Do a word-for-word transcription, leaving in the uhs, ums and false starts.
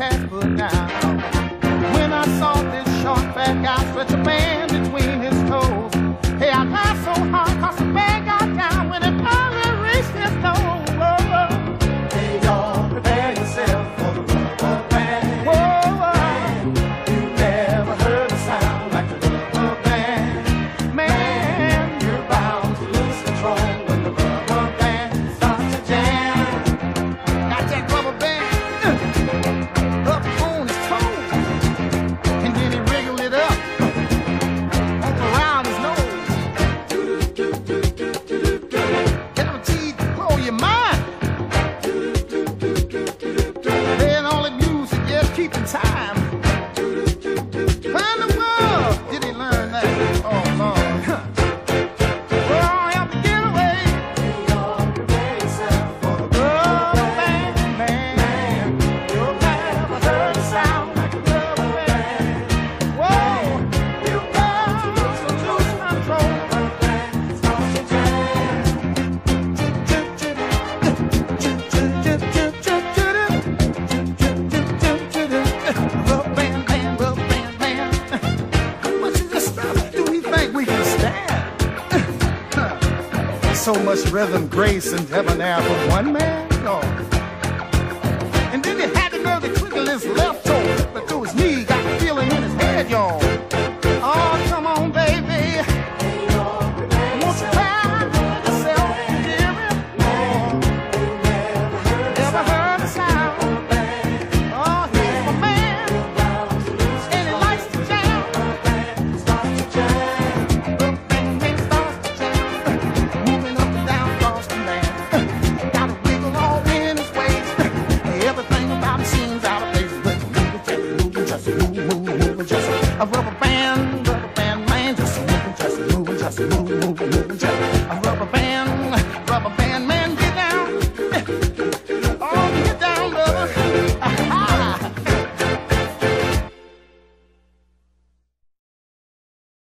can't put down. When I saw this short, fat guy stretch a man between his toes, hey, I laughed so hard 'cause the man got down when it finally reached his toes. Whoa, whoa. Hey, y'all, prepare yourself for the rubber band. Whoa, whoa. You never heard a sound like the rubber band. Man, man, you're bound to lose control when the rubber band starts to jam. Got that rubber band. So much rhythm, grace, and debonair for one man? No. And then he had the nerve to crinkle his left toe, slipping through his knee, got the feeling in his head, y'all. Oh, come on, baby. Won't you try yourself, dear? Oh, never heard a sound. Oh, he's my man, and he likes to jam. A rubber